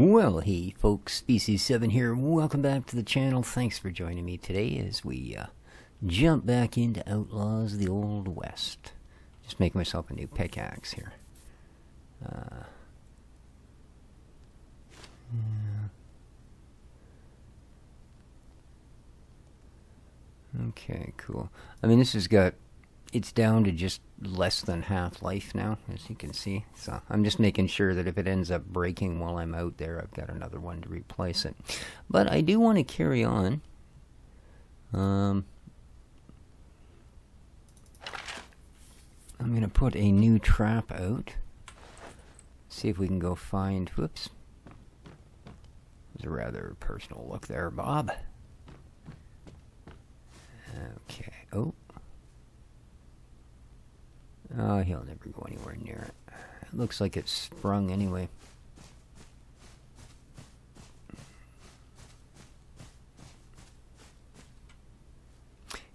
Well, hey folks, Species7 here. Welcome back to the channel. Thanks for joining me today as we jump back into Outlaws of the Old West. Just making myself a new pickaxe here. Okay, cool. I mean, this has got... it's down to just less than half life now, as you can see. So I'm just making sure that if it ends up breaking while I'm out there, I've got another one to replace it. But I do want to carry on. I'm going to put a new trap out. See if we can go find... whoops. It was a rather personal look there, Bob. Okay. Oh. Oh, he'll never go anywhere near it. It looks like it's sprung anyway.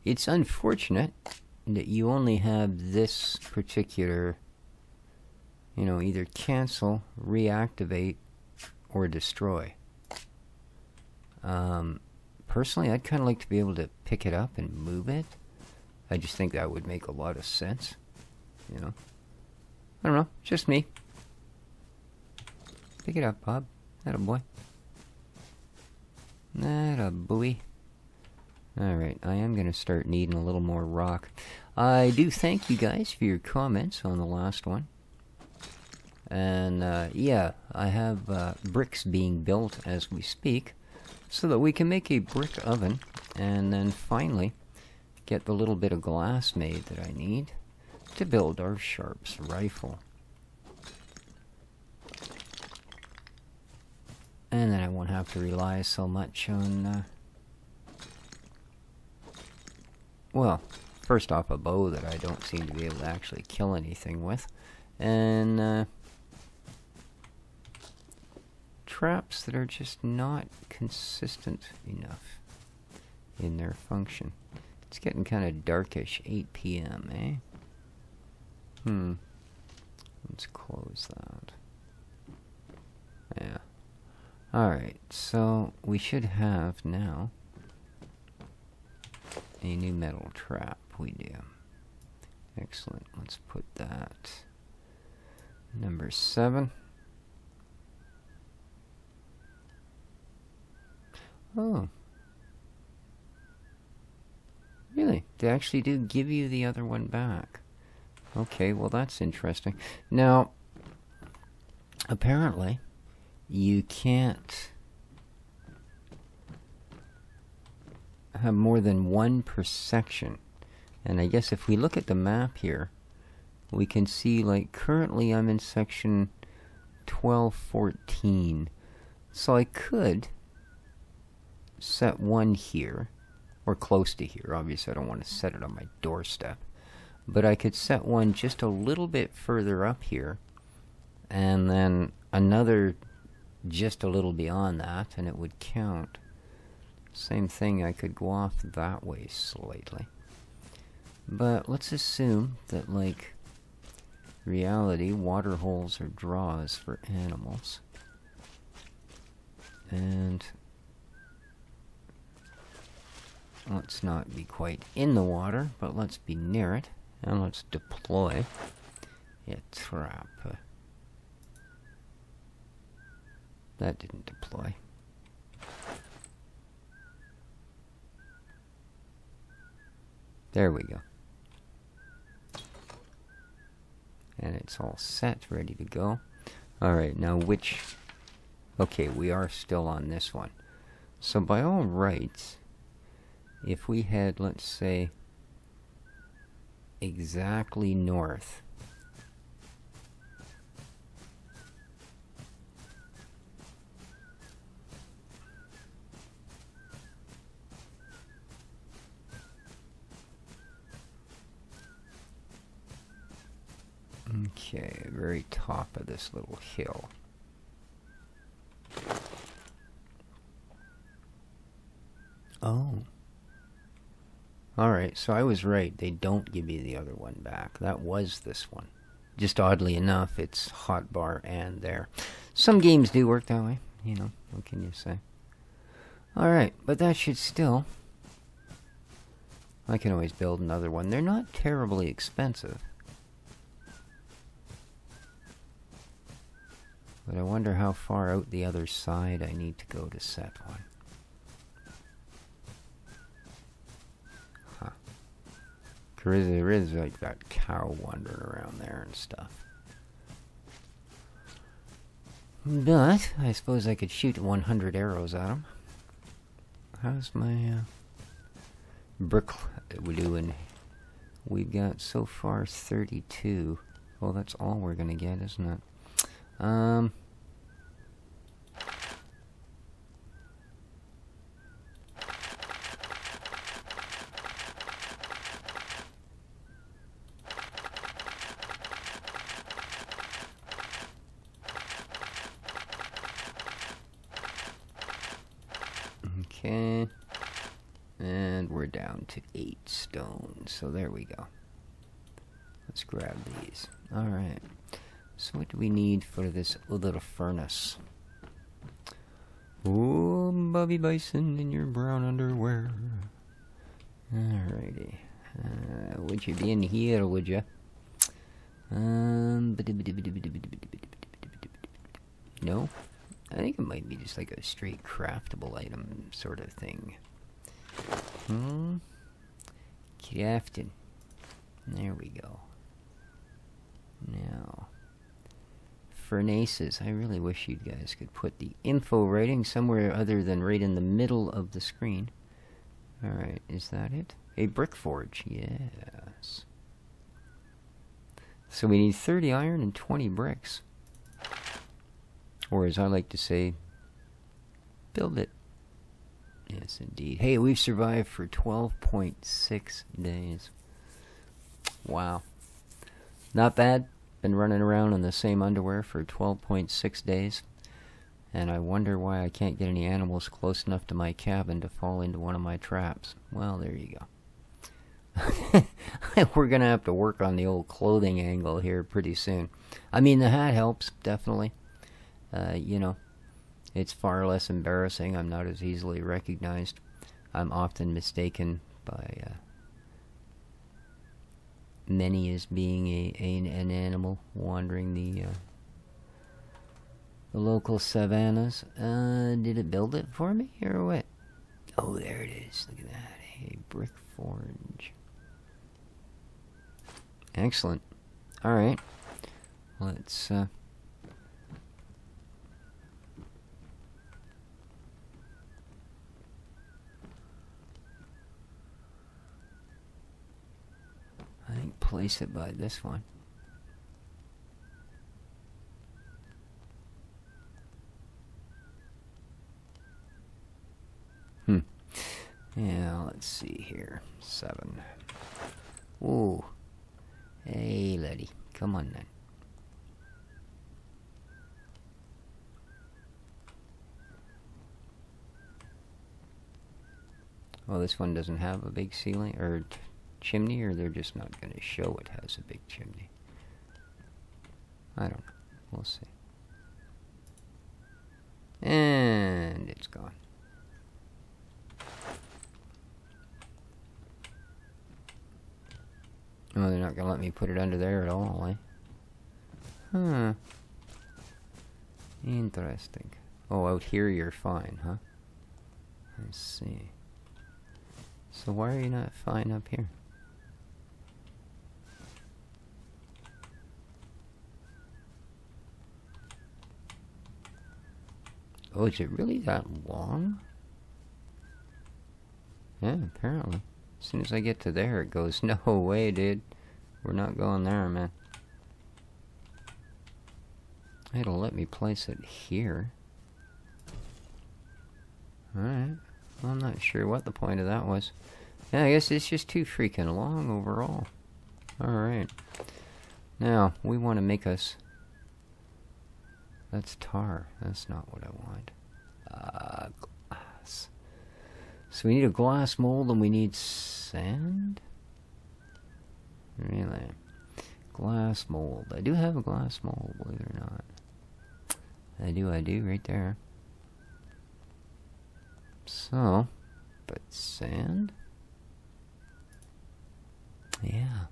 It's unfortunate that you only have this particular, you know, either cancel, reactivate, or destroy. Personally, I'd kind of like to be able to pick it up and move it. I just think that would make a lot of sense. You know, I don't know, just me. Pick it up, Bob. Attaboy. Attaboy. Alright, I am going to start needing a little more rock. I do thank you guys for your comments on the last one. And, yeah, I have bricks being built as we speak, so that we can make a brick oven, and then finally get the little bit of glass made that I need to build our Sharps Rifle. And then I won't have to rely so much on... well, first off, a bow that I don't seem to be able to actually kill anything with. And traps that are just not consistent enough in their function. It's getting kind of darkish. 8 p.m., eh? Let's close that. Yeah. Alright, so we should have now a new metal trap. We do. Excellent. Let's put that number 7. Oh. Really? They actually do give you the other one back. Okay, well that's interesting. Now, apparently, you can't have more than one per section. And I guess if we look at the map here, we can see, like, currently I'm in section 1214. So I could set one here, or close to here. Obviously I don't want to set it on my doorstep. But I could set one just a little bit further up here, and then another just a little beyond that, and it would count. Same thing, I could go off that way slightly. But let's assume that, like, reality, water holes are draws for animals. And... let's not be quite in the water, but let's be near it. And let's deploy a trap. That didn't deploy. There we go. And it's all set, ready to go. Alright, now which... okay, we are still on this one. So by all rights, if we head, let's say, exactly north, okay, very top of this little hill. Oh. Alright, so I was right. They don't give you the other one back. That was this one. Just oddly enough, it's hotbar and there. Some games do work that way. you know, what can you say? Alright, but that should still... I can always build another one. They're not terribly expensive. But I wonder how far out the other side I need to go to set one. Huh. Because there is like that cow wandering around there and stuff. But, I suppose I could shoot 100 arrows at him. How's my, brick we doing? We got, so far, 32. Well, that's all we're gonna get, isn't it? Okay, and we're down to 8 stones, so there we go. Let's grab these. Alright, so what do we need for this little furnace? Oh, Bobby Bison in your brown underwear. Alrighty, would you be in here, would you? No? I think it might be just like a straight craftable item sort of thing. Crafted. There we go. Now, furnaces. I really wish you guys could put the info writing somewhere other than right in the middle of the screen. Alright, is that it? A brick forge. Yes. So we need 30 iron and 20 bricks. Or as I like to say, build it. Yes, indeed. Hey, we've survived for 12.6 days. Wow. Not bad. Been running around in the same underwear for 12.6 days. And I wonder why I can't get any animals close enough to my cabin to fall into one of my traps. Well, there you go. We're going to have to work on the old clothing angle here pretty soon. I mean, the hat helps, definitely. You know, it's far less embarrassing. I'm not as easily recognized. I'm often mistaken by many as being an animal wandering the local savannas. Did it build it for me or what? Oh, there it is. Look at that. Hey, brick forge. Excellent. All right. Let's. I think place it by this one. Yeah, let's see here. 7. Whoa. Hey, lady. Come on then. Well, this one doesn't have a big ceiling, or... chimney, or they're just not going to show it has a big chimney. I don't know. We'll see. And it's gone. Oh, they're not going to let me put it under there at all, eh? Huh. Interesting. Oh, out here you're fine, huh? I see. So why are you not fine up here? Oh, is it really that long? Yeah, apparently. As soon as I get to there, it goes, no way, dude. We're not going there, man. It'll let me place it here. Alright. Well, I'm not sure what the point of that was. Yeah, I guess it's just too freaking long overall. Alright. Now, we want to make us... That's tar. That's not what I want. Glass. So we need a glass mold and we need sand? Really? Glass mold. I do have a glass mold, believe it or not. I do right there. So, but sand? Yeah.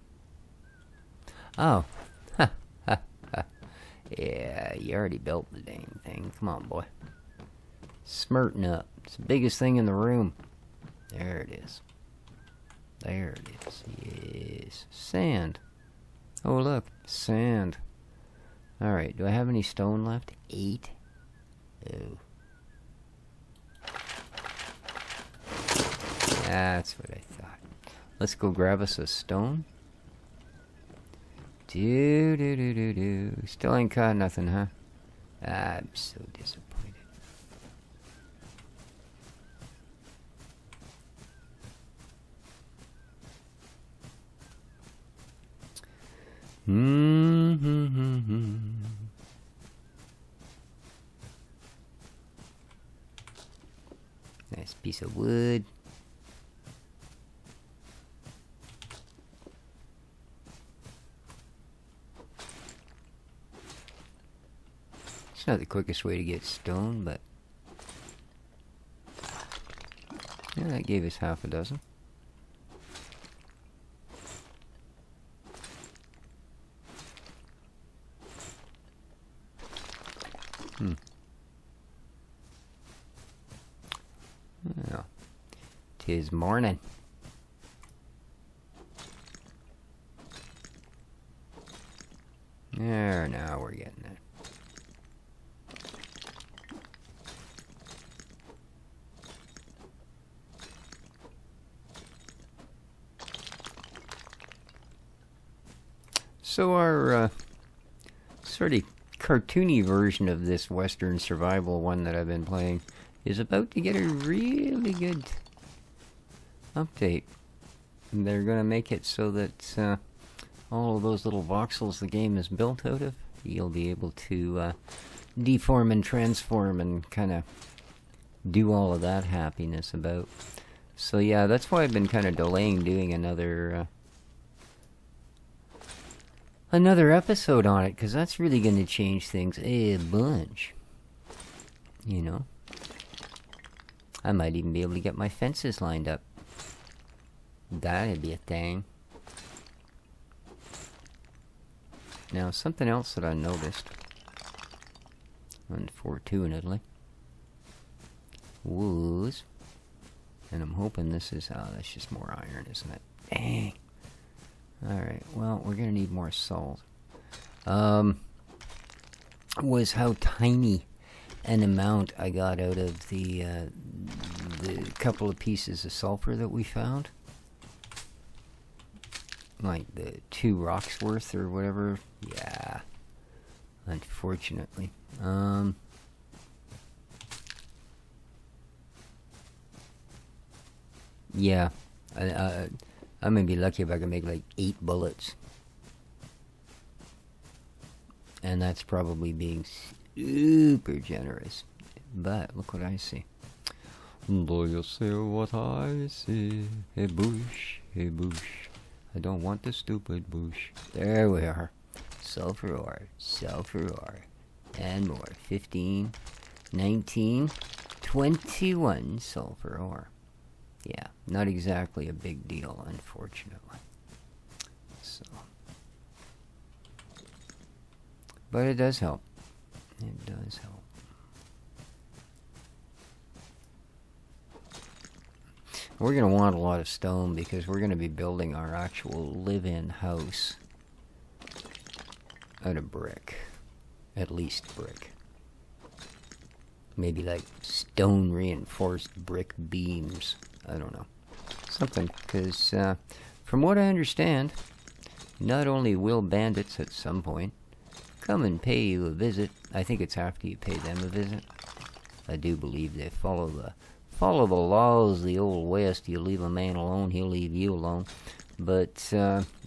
Oh. Yeah, you already built the dang thing. Come on, boy. Smirting up. It's the biggest thing in the room. There it is. There it is. Yes. Sand. Oh, look. Sand. Alright, do I have any stone left? 8? Oh. That's what I thought. Let's go grab us a stone. Do. Still ain't caught nothing, huh? I'm so disappointed. Nice piece of wood. It's not the quickest way to get stone, but yeah, that gave us 6. Well, 'tis morning. There, now we're getting it. So our sort of cartoony version of this Western survival one that I've been playing is about to get a really good update. And they're going to make it so that all of those little voxels the game is built out of, you'll be able to deform and transform and kind of do all of that happiness about. So yeah, that's why I've been kind of delaying doing another episode on it, because that's really going to change things a bunch. You know? I might even be able to get my fences lined up. That'd be a thing. Now, something else that I noticed, unfortunately, was, and I'm hoping this is, that's just more iron, isn't it? Dang. Alright, well, we're gonna need more salt. Was how tiny an amount I got out of the couple of pieces of sulfur that we found. Like the 2 rocks worth or whatever. Yeah. Unfortunately. Yeah. I'm going to be lucky if I can make like 8 bullets. And that's probably being super generous. But look what I see. Do you see what I see? A bush, a bush. I don't want the stupid bush. There we are. Sulfur ore, sulfur ore. And more. 15, 19, 21 sulfur ore. Yeah, not exactly a big deal, unfortunately. So, but it does help. It does help. We're going to want a lot of stone because we're going to be building our actual live-in house out of brick. At least brick. Maybe like stone reinforced brick beams. I don't know. Something, because from what I understand, not only will bandits at some point come and pay you a visit, I think it's after you pay them a visit. I do believe they follow the laws of the Old West. You leave a man alone, he'll leave you alone. But,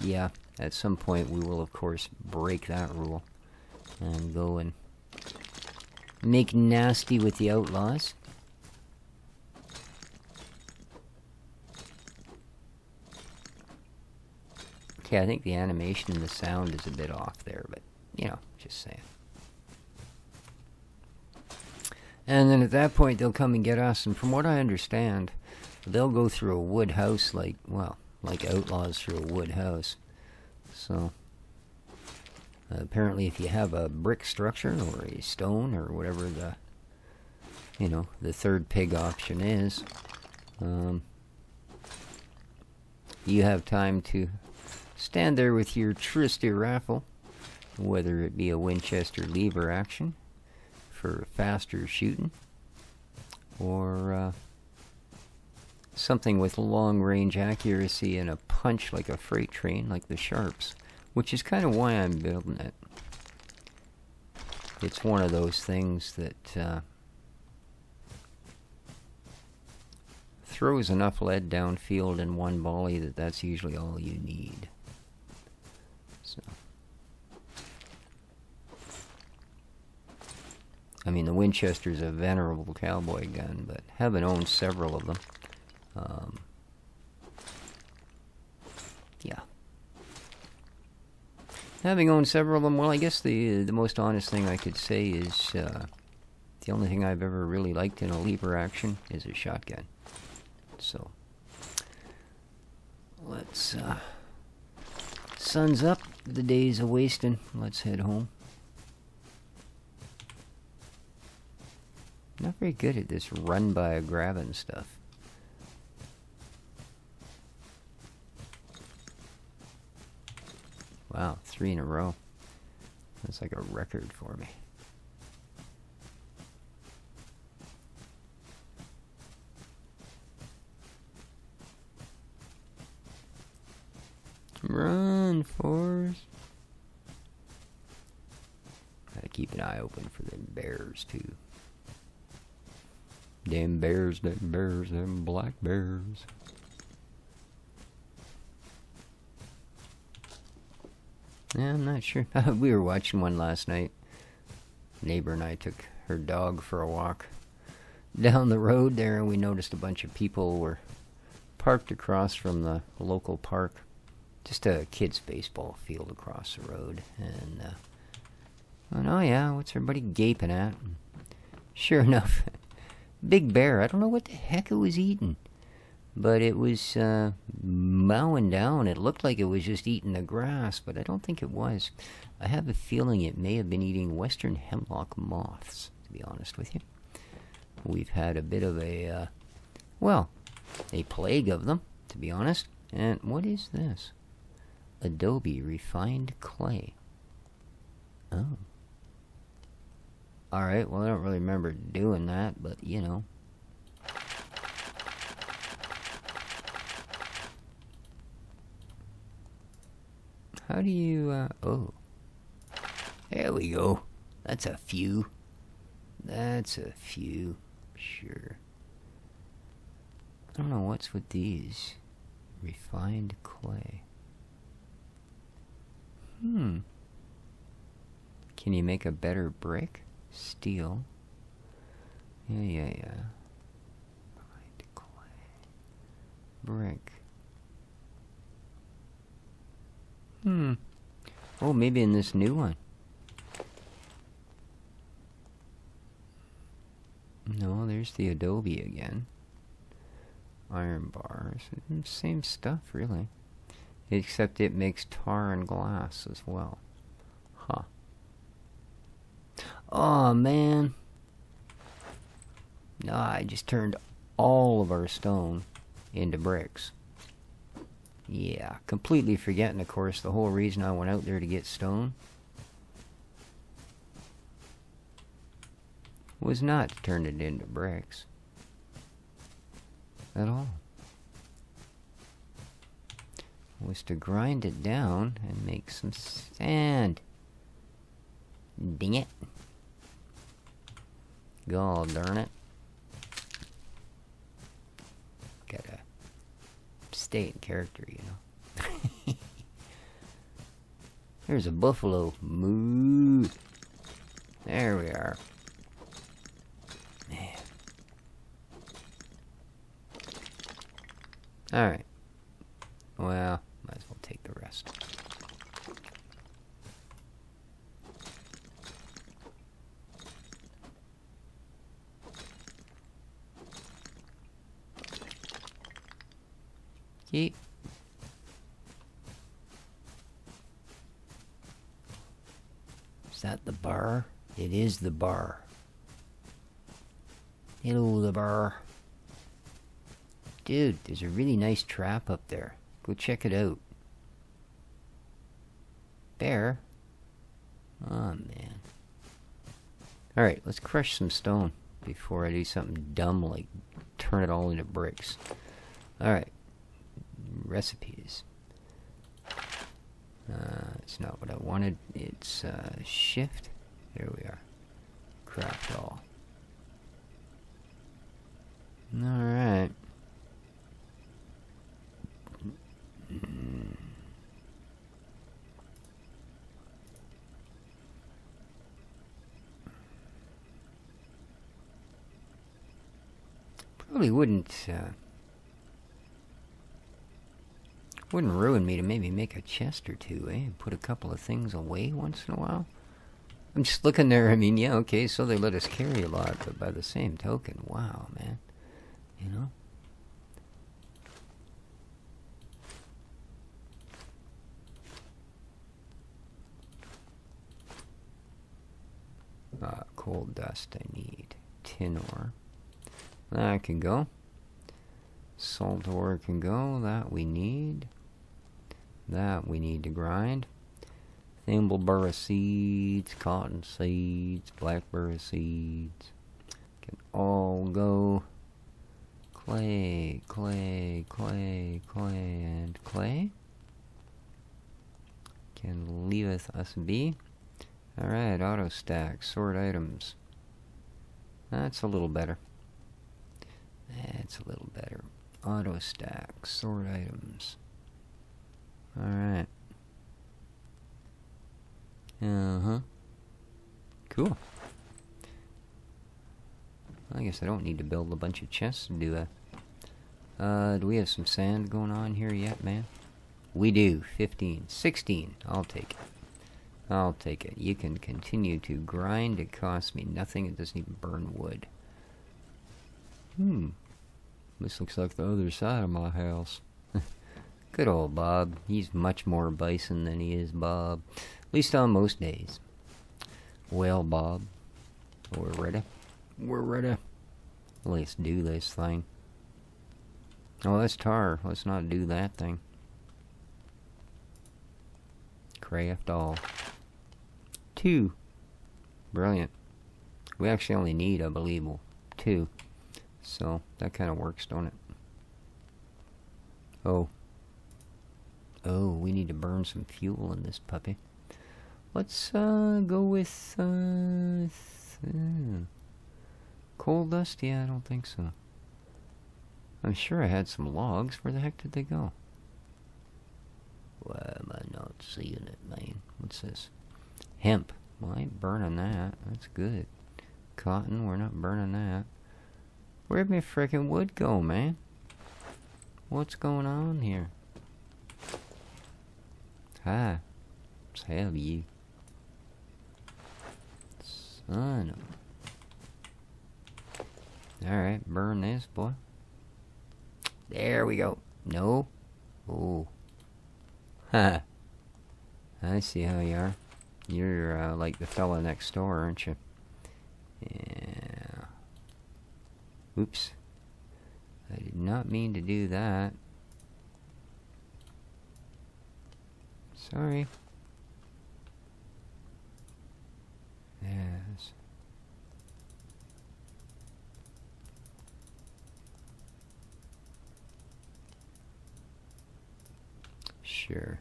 yeah, at some point we will, of course, break that rule and go and make nasty with the outlaws. Okay, I think the animation and the sound is a bit off there, but, you know, just saying. And then at that point, they'll come and get us. And from what I understand, they'll go through a wood house like, well, like outlaws through a wood house. So, apparently if you have a brick structure or a stone or whatever the, you know, the third pig option is, you have time to stand there with your trusty rifle, whether it be a Winchester lever action for faster shooting, or something with long-range accuracy and a punch like a freight train, like the Sharps, which is kind of why I'm building it. It's one of those things that throws enough lead downfield in one volley that that's usually all you need. So, I mean, the Winchester's a venerable cowboy gun, but having owned several of them, yeah. Having owned several of them, well, I guess the most honest thing I could say is the only thing I've ever really liked in a lever action is a shotgun. So, let's, sun's up, the day's a-wasting, let's head home. Not very good at this run-by-grabbing stuff. Wow, 3 in a row. That's like a record for me. Run, Forrest. Gotta keep an eye open for them bears, too. Damn bears, them bears, them black bears. Yeah, I'm not sure. We were watching one last night. Neighbor and I took her dog for a walk down the road there, and we noticed a bunch of people were parked across from the local park. Just a kids' baseball field across the road, and and oh yeah, what's everybody gaping at? Sure enough, big bear. I don't know what the heck it was eating, but it was mowing down. It looked like it was just eating the grass, but I don't think it was. I have a feeling it may have been eating western hemlock moths, to be honest with you. We've had a bit of a, well, a plague of them, to be honest. And what is this? Adobe refined clay. Oh. Alright, well, I don't really remember doing that, but you know. How do you, oh. There we go. That's a few. That's a few. Sure. I don't know what's with these. Refined clay. Hmm. Can you make a better brick? Steel. Yeah, yeah, yeah. Refined clay. Brick. Hmm. Oh, maybe in this new one. No, there's the adobe again. Iron bars. Same stuff, really. Except it makes tar and glass as well. Huh. Oh, man. Nah, I just turned all of our stone into bricks. Yeah, completely forgetting, of course, the whole reason I went out there to get stone was not to turn it into bricks. At all. Was to grind it down and make some sand. Ding it. God darn it. Gotta stay in character, you know. There's a buffalo. Moo. There we are. Man. Alright. Well, might as well take the rest. Okay. Is that the bar? It is the bar. Hello, the bar. Dude, there's a really nice trap up there. Go check it out. Bear? Oh, man. Alright, let's crush some stone before I do something dumb like turn it all into bricks. Alright. Recipes. It's not what I wanted. It's shift. Here we are. Craft all. Alright. Probably wouldn't ruin me to maybe make a chest or two, eh? Put a couple of things away once in a while. I'm just looking there, I mean, yeah, okay, so they let us carry a lot, but by the same token, wow, man. You know? Coal dust I need. Tin ore. That can go. Salt ore can go. That we need. That we need to grind. Thimbleburra seeds, cotton seeds, blackberry seeds. Can all go. Clay, clay, clay, clay, and clay. Can leaveth us be. Alright, auto stack, sort items. That's a little better. That's a little better. Auto stack, sort items. Alright. Uh-huh. Cool. I guess I don't need to build a bunch of chests and do that. Do we have some sand going on here yet, man? We do. 15. 16. I'll take it. I'll take it. You can continue to grind. It costs me nothing. It doesn't even burn wood. Hmm. This looks like the other side of my house. Good old Bob. He's much more bison than he is Bob. At least on most days. Well, Bob. We're ready. We're ready. Let's do this thing. Oh, that's tar. Let's not do that thing. Craft all. 2. Brilliant. We actually only need, I believe, 2. So, that kind of works, don't it? Oh. Oh, we need to burn some fuel in this puppy. Let's go with... coal dust? Yeah, I don't think so. I'm sure I had some logs. Where the heck did they go? Why am I not seeing it, man? What's this? Hemp. Well, I ain't burning that. That's good. Cotton, we're not burning that. Where'd my frickin' wood go, man? What's going on here? Hi. Let's have you. Son of a... Alright, burn this, boy. There we go. No. Oh. Ha. I see how you are. You're like the fella next door, aren't you? Yeah. Oops. I did not mean to do that. Sorry. Yes. Sure.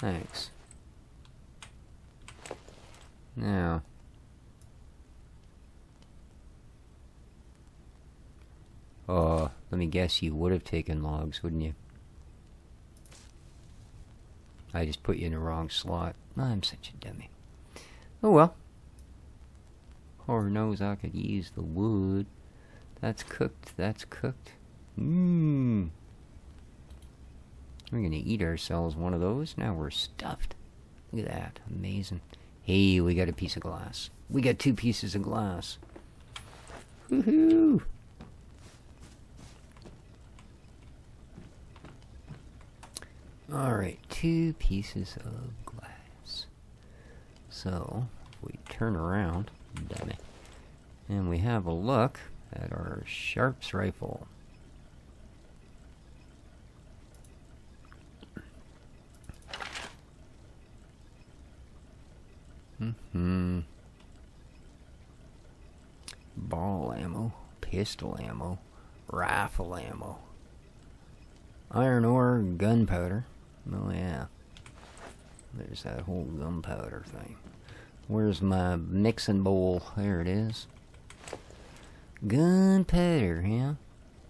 Thanks. Now. Oh, let me guess, you would have taken logs, wouldn't you? I just put you in the wrong slot. I'm such a dummy. Oh well. Whore knows I could use the wood. That's cooked, that's cooked. Mmm. We're gonna eat ourselves one of those. Now we're stuffed. Look at that. Amazing. Hey, we got a piece of glass. We got 2 pieces of glass. Woohoo! Alright, 2 pieces of glass. So, if we turn around, dummy, and we have a look at our Sharps Rifle. Ball ammo, pistol ammo, rifle ammo, iron ore, gunpowder. Oh yeah, there's that whole gunpowder thing. Where's my mixing bowl? There it is. Gunpowder, yeah.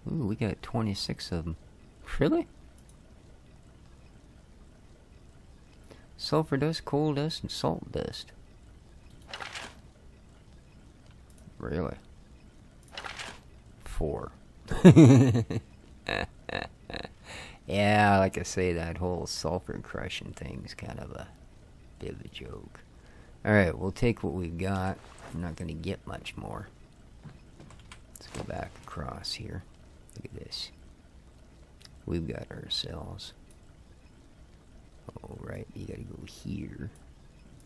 Ooh, we got 26 of them. Really? Sulfur dust, coal dust, and salt dust. Really? 4. Yeah, like I say, that whole sulfur crushing thing's kind of a bit of a joke. Alright, we'll take what we've got. I'm not going to get much more. Let's go back across here. Look at this. We've got ourselves. Alright, you gotta go here.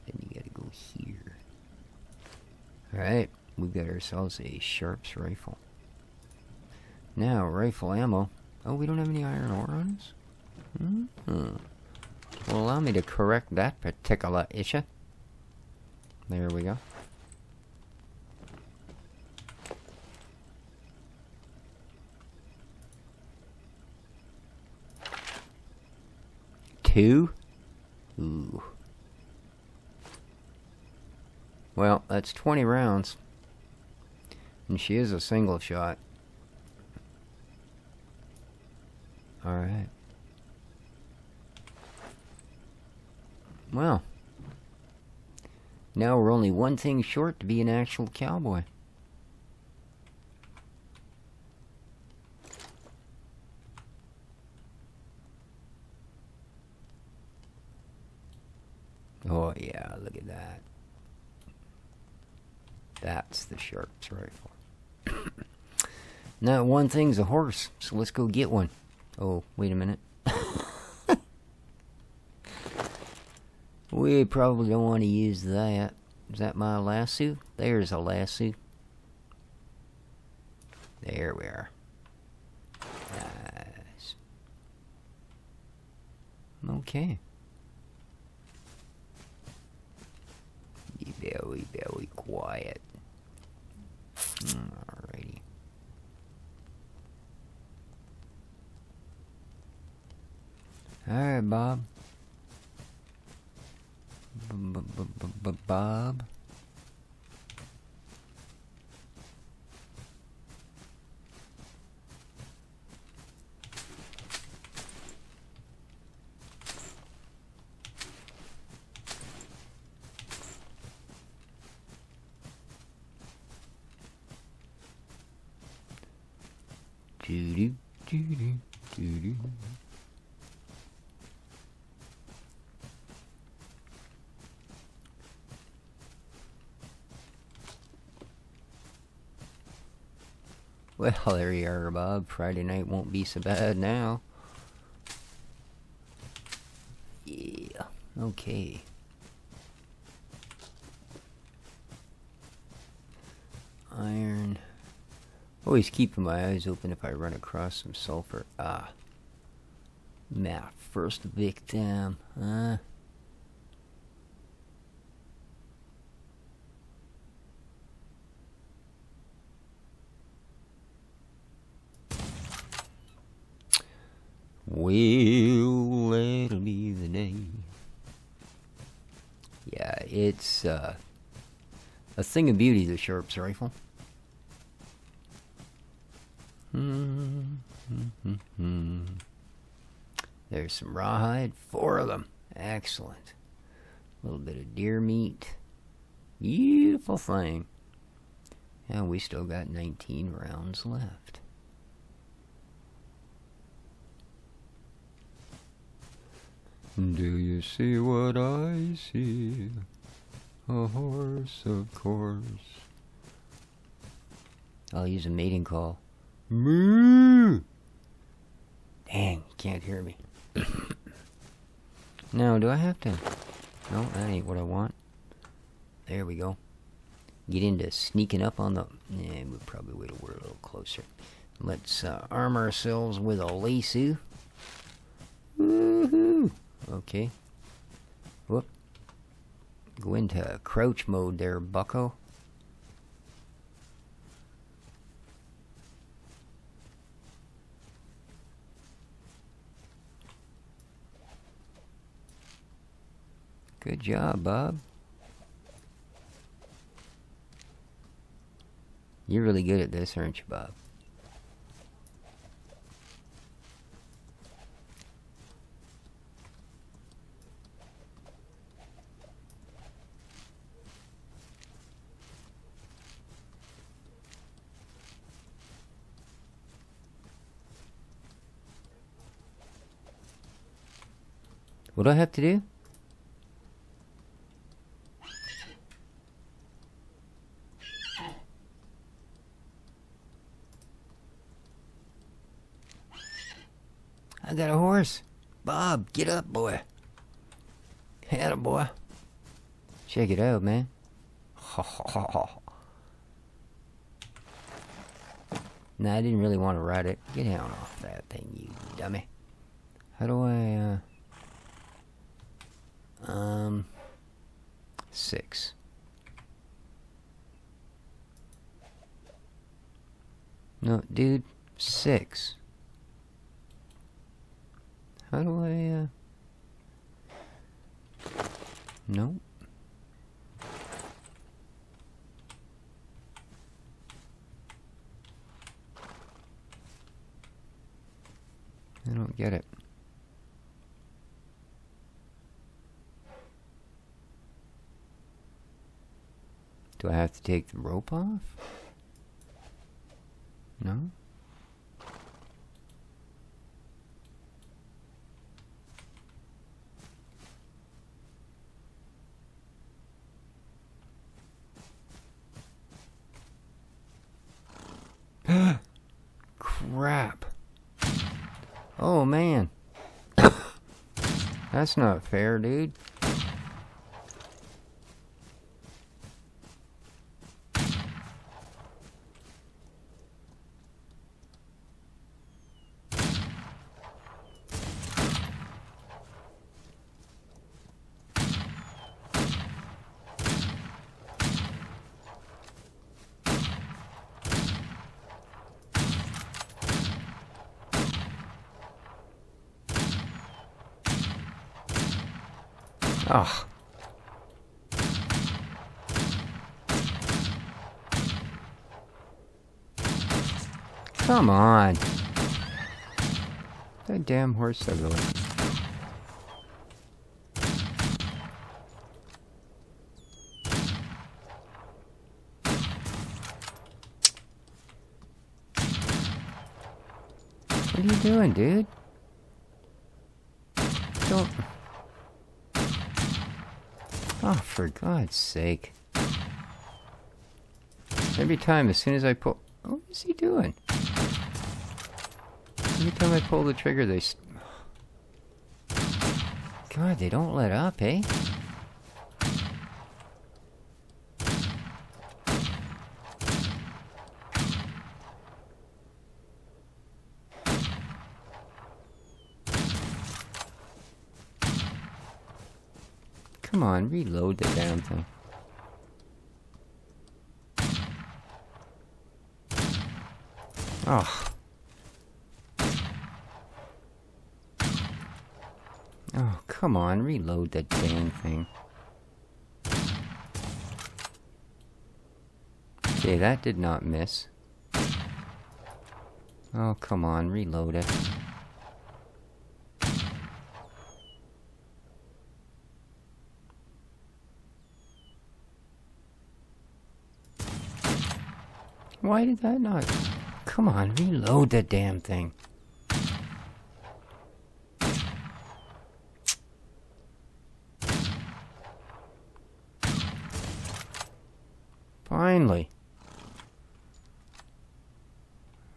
Then you gotta go here. Alright, we've got ourselves a Sharps Rifle. Now, rifle ammo. Oh, we don't have any iron ore on us? Well, allow me to correct that particular issue. There we go. Two? Ooh. Well, that's 20 rounds. And she is a single shot. Alright. Well. Now we're only one thing short to be an actual cowboy. Oh yeah, look at that. That's the Sharps Rifle. Now one thing's a horse, so let's go get one. Oh, wait a minute. We probably don't want to use that. Is that my lasso? There's a lasso. There we are. Nice. Okay. Be very quiet. Alrighty. Alright, Bob. Bob. Well, there you are, Bob. Friday night won't be so bad now. Yeah. Okay. Iron. Always keeping my eyes open if I run across some sulfur. Ah. My first victim. Huh? Well, that'll be the day. Yeah, it's a thing of beauty, the Sharps Rifle. There's some rawhide, 4 of them. Excellent. A little bit of deer meat. Beautiful thing. And we still got 19 rounds left. Do you see what I see? A horse, of course. I'll use a mating call. Moo! Dang, can't hear me. Now, do I have to? No, that ain't what I want. There we go. Get into sneaking up on the... Yeah, we'll probably wait a little closer. Let's arm ourselves with a lasso. Woohoo! Okay. Whoop. Go into crouch mode there, bucko. Good job, Bob. You're really good at this, aren't you, Bob? What do I have to do? I got a horse. Bob, get up, boy. Atta boy. Check it out, man. Nah, I didn't really want to ride it. Get down off that thing, you dummy. How do I, six. No, dude, six. How do I, no. I don't get it. Do I have to take the rope off? No? Crap. Oh, man. That's not fair, dude. Oh. Come on. That damn horse is ugly. What are you doing, dude? Don't... Oh, for God's sake. Every time, as soon as I pull... What is he doing? Every time I pull the trigger, they... God, they don't let up, eh? Come on, reload the damn thing. Oh. Oh, come on, reload the damn thing. Okay, that did not miss. Oh, come on, reload it. Why did that not? Come on, reload the damn thing. Finally.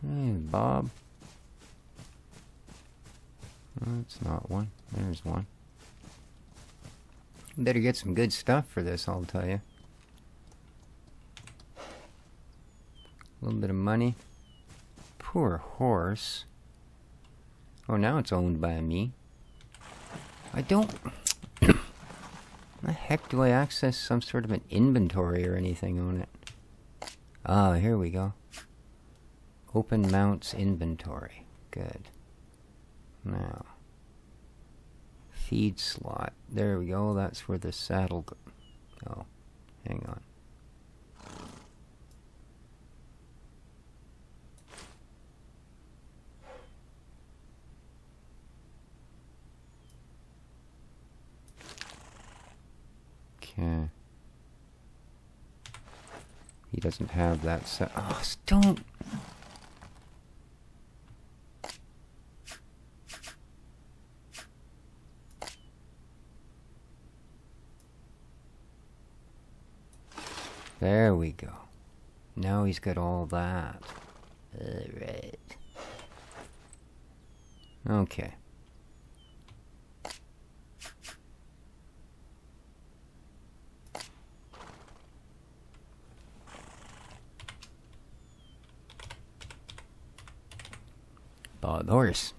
Hey, Bob. That's not one. There's one. Better get some good stuff for this, I'll tell you. A little bit of money. Poor horse. Oh, now it's owned by me. I don't... The heck do I access some sort of an inventory or anything on it? Ah, here we go. Open mounts inventory. Good. Now. Feed slot. There we go. That's where the saddle go. Oh, hang on. Okay. He doesn't have that set. Oh, don't. There we go. Now he's got all that. Alright. Okay. Bought the horse.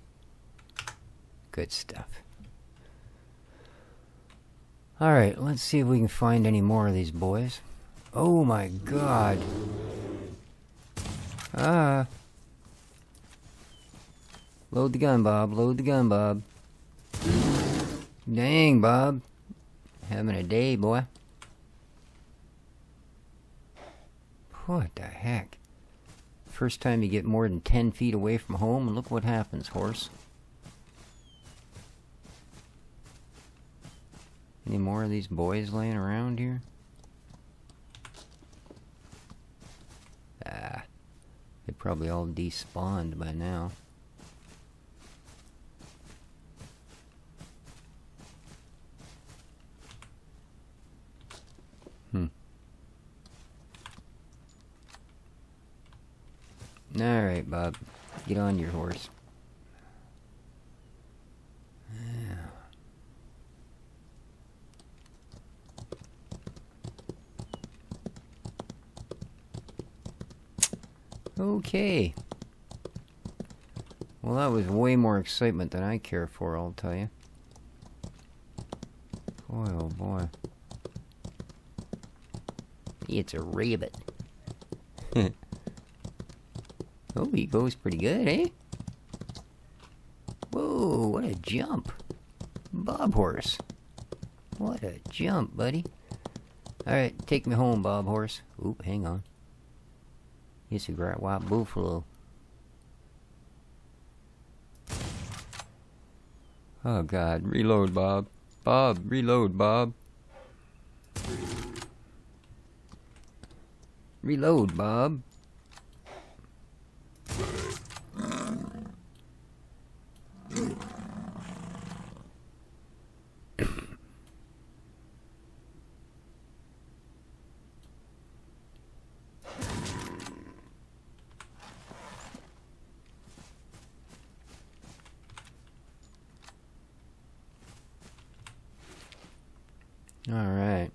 Good stuff. Alright, let's see if we can find any more of these boys. Oh my god. Ah. Load the gun, Bob. Load the gun, Bob. Dang, Bob. Having a day, boy. What the heck? First time you get more than 10 feet away from home, and look what happens, horse. Any more of these boys laying around here? They probably all despawned by now. Alright, Bob. Get on your horse. Okay. Well, that was way more excitement than I care for, I'll tell you. Boy, oh boy. It's a rabbit. Oh, he goes pretty good, eh? Whoa, what a jump. Bob horse. What a jump, buddy. Alright, take me home, Bob horse. Oop, hang on. It's a great white buffalo. Oh god, reload, Bob. Bob, reload, Bob. Reload, Bob. Alright.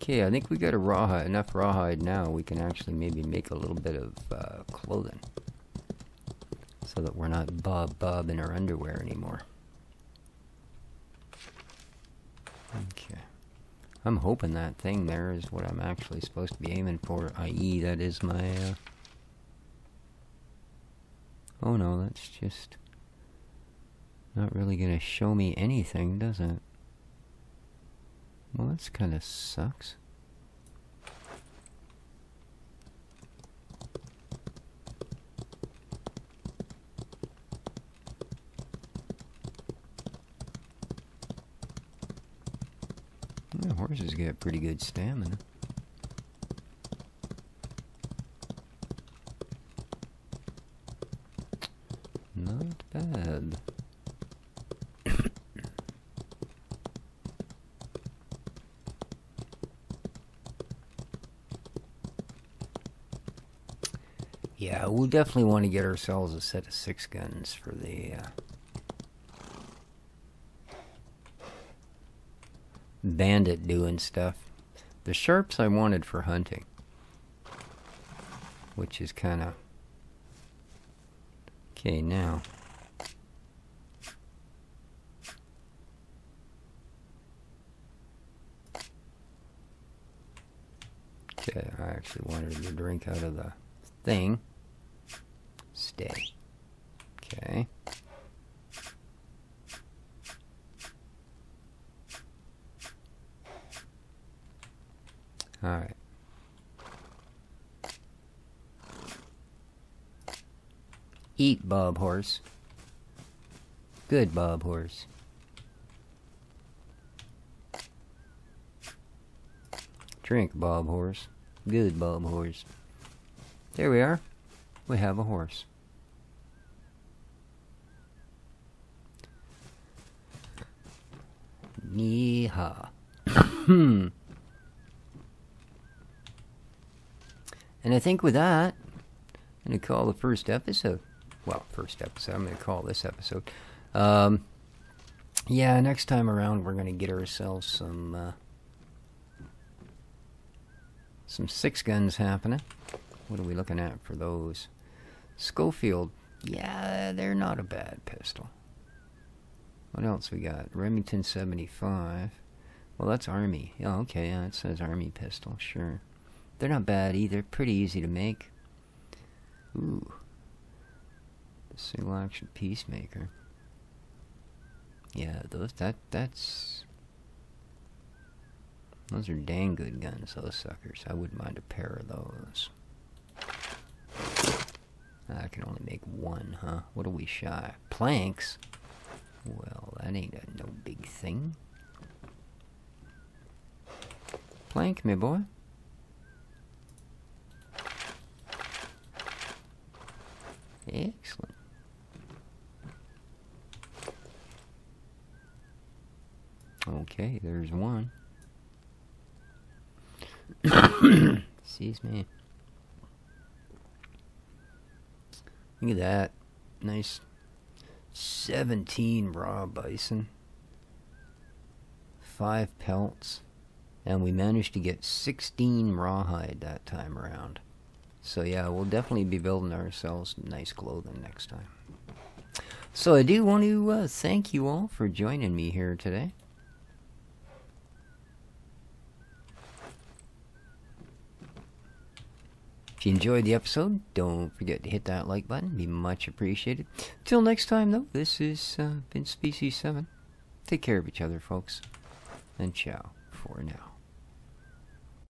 Okay, I think we got a rawhide, enough rawhide now we can actually maybe make a little bit of clothing. So that we're not Bob in our underwear anymore. Okay. I'm hoping that thing there is what I'm actually supposed to be aiming for, i.e. that is my, Oh no, that's just... Not really gonna show me anything, does it? Well, that's kinda sucks. Horses get pretty good stamina. Not bad. Yeah, we'll definitely want to get ourselves a set of 6 guns for the bandit doing stuff. The Sharps I wanted for hunting, which is kind of... Okay, now... Okay, I actually wanted to drink out of the thing. Stay. Okay. Alright. Eat, Bob Horse. Good, Bob Horse. Drink, Bob Horse. Good, Bob Horse. There we are. We have a horse. Yeehaw. And I think with that, I'm going to call the first episode. Well, first episode. I'm going to call this episode. Yeah, next time around, we're going to get ourselves some 6 guns happening. What are we looking at for those? Schofield. Yeah, they're not a bad pistol. What else we got? Remington 75. Well, that's Army. Oh, okay, yeah, it says Army pistol, sure. They're not bad either. Pretty easy to make. Ooh. The single action Peacemaker. Yeah, those are dang good guns, those suckers. I wouldn't mind a pair of those. I can only make 1, huh? What are we shy? Planks? Well, that ain't no big thing. Plank, me boy. Excellent. Okay, there's 1. Excuse me. Look at that. Nice 17 raw bison. 5 pelts. And we managed to get 16 rawhide that time around. So yeah, we'll definitely be building ourselves nice clothing next time. So I do want to thank you all for joining me here today. If you enjoyed the episode, don't forget to hit that like button. It'd be much appreciated. Till next time, though, this has been Species7. Take care of each other, folks, and ciao for now.